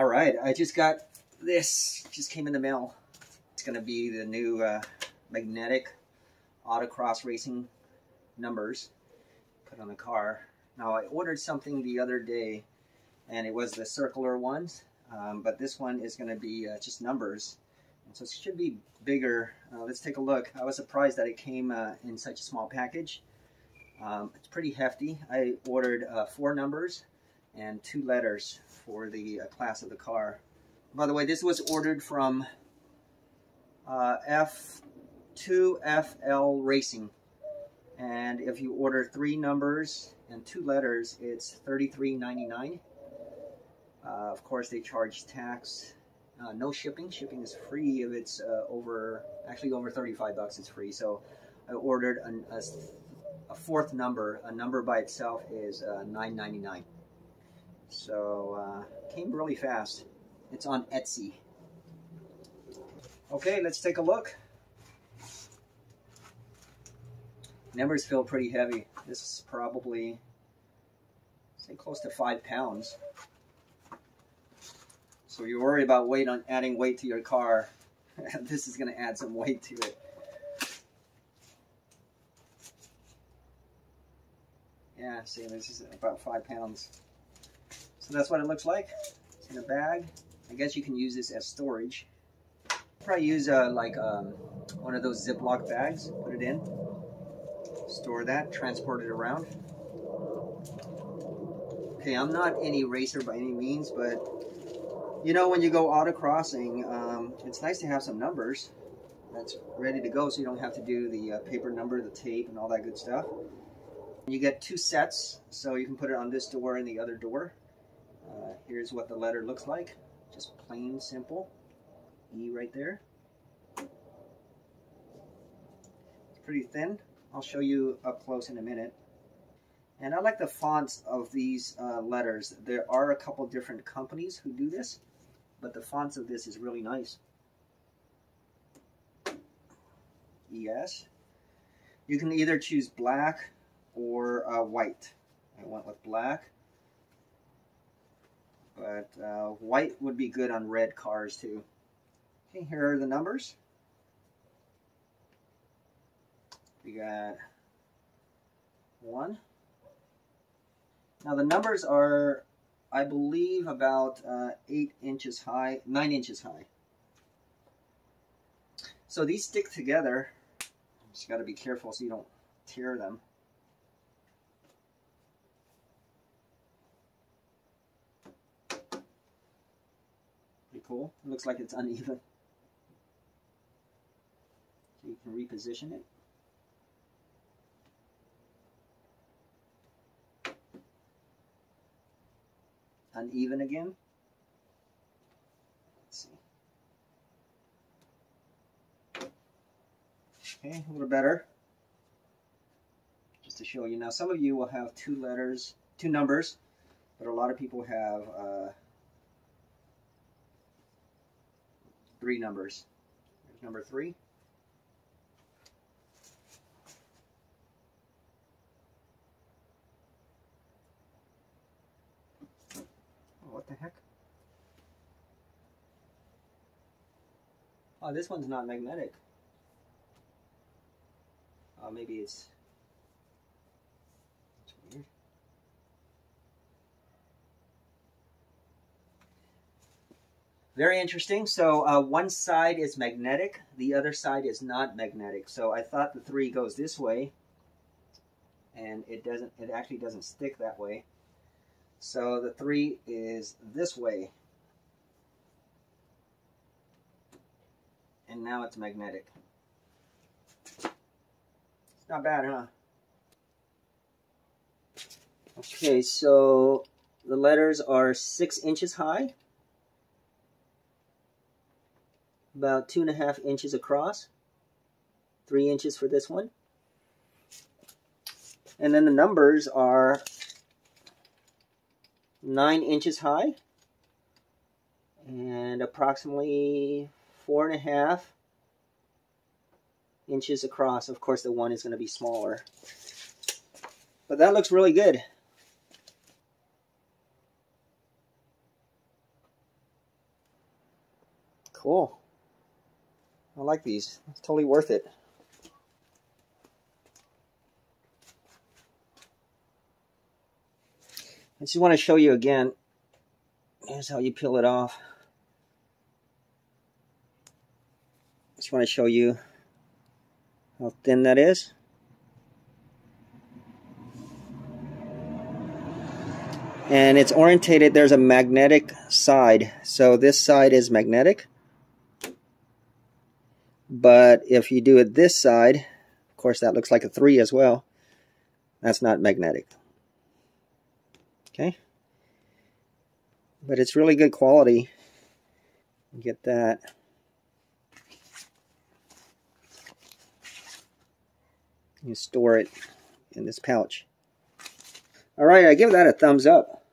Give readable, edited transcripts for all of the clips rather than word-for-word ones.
All right, I just got this, just came in the mail. It's gonna be the new magnetic autocross racing numbers put on the car. Now I ordered something the other day and it was the circular ones, but this one is gonna be just numbers. And so it should be bigger. Let's take a look. I was surprised that it came in such a small package. It's pretty hefty. I ordered 4 numbers and 2 letters for the class of the car. By the way, this was ordered from F2FL Racing. And if you order 3 numbers and 2 letters, it's $33.99. Of course, they charge tax. No shipping. Shipping is free if it's actually over 35 bucks, it's free. So I ordered a 4th number. A number by itself is $9.99. So came really fast. It's on Etsy. Okay, let's take a look. Numbers feel pretty heavy. This is probably, say, close to 5 pounds. So you worry about weight on adding weight to your car. This is going to add some weight to it. Yeah, see, this is about 5 pounds. So that's what it looks like. It's in a bag. I guess you can use this as storage. Probably use one of those Ziploc bags, put it in, store that, transport it around. Okay, I'm not any racer by any means, but you know, when you go autocrossing, it's nice to have some numbers that's ready to go so you don't have to do the paper number, the tape, and all that good stuff. You get 2 sets, so you can put it on this door and the other door. Here's what the letter looks like, just plain simple. E right there. It's pretty thin. I'll show you up close in a minute. And I like the fonts of these letters. There are a couple different companies who do this, but the fonts of this is really nice. ES. You can either choose black or white. I went with black, but white would be good on red cars too. Okay, here are the numbers. We got 1. Now the numbers are, I believe, about 8 inches high, 9 inches high. So these stick together. Just got to be careful so you don't tear them. Pretty cool. It looks like it's uneven. So you can reposition it. Uneven again. Let's see. Okay, a little better. Just to show you. Now, some of you will have 2 numbers, but a lot of people have 3 numbers. Here's number 3. What the heck? Oh, this one's not magnetic. Oh, maybe it's... That's weird. Very interesting. So one side is magnetic, the other side is not magnetic. So I thought the 3 goes this way, and it doesn't. It actually doesn't stick that way. So the 3 is this way, and now it's magnetic. It's not bad, huh? Okay, so the letters are 6 inches high, about 2.5 inches across, 3 inches for this one, and then the numbers are 9 inches high and approximately 4.5 inches across. Of course, the 1 is going to be smaller, but that looks really good. Cool. I like these. It's totally worth it. I just want to show you again. Here's how you peel it off. I just want to show you how thin that is. And it's orientated, there's a magnetic side. So this side is magnetic. But if you do it this side, of course that looks like a 3 as well. That's not magnetic. Okay, but it's really good quality. You get that. You store it in this pouch. All right, I give that a thumbs up.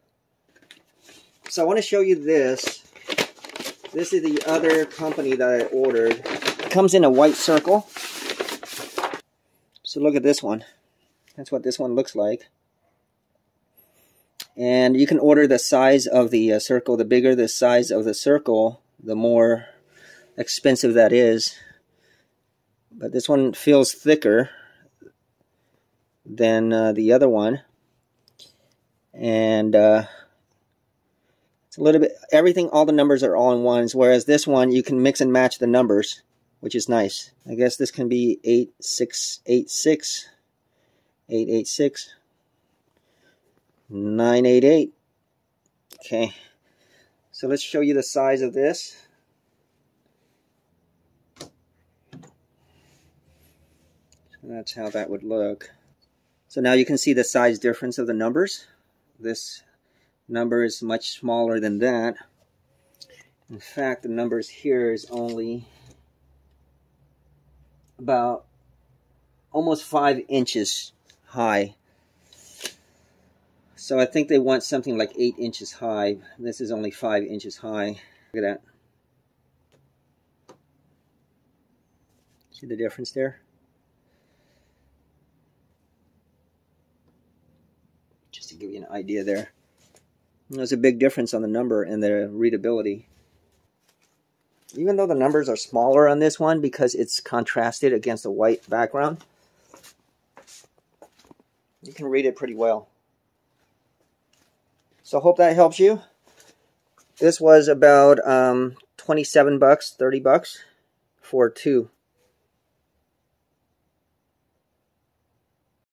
So I want to show you this. This is the other company that I ordered. It comes in a white circle. So look at this one. That's what this one looks like. And you can order the size of the circle. The bigger the size of the circle, the more expensive that is. But this one feels thicker than the other one. And it's a little bit, everything, all the numbers are all in ones. Whereas this one, you can mix and match the numbers, which is nice. I guess this can be 8686, 886. 988. Okay, so let's show you the size of this. So that's how that would look. So now you can see the size difference of the numbers. This number is much smaller than that. In fact, the numbers here is only about almost 5 inches high. So I think they want something like 8 inches high. This is only 5 inches high. Look at that. See the difference there? Just to give you an idea there. And there's a big difference on the number and the readability. Even though the numbers are smaller on this one because it's contrasted against a white background, you can read it pretty well. So hope that helps you. This was about 27 bucks, 30 bucks for two.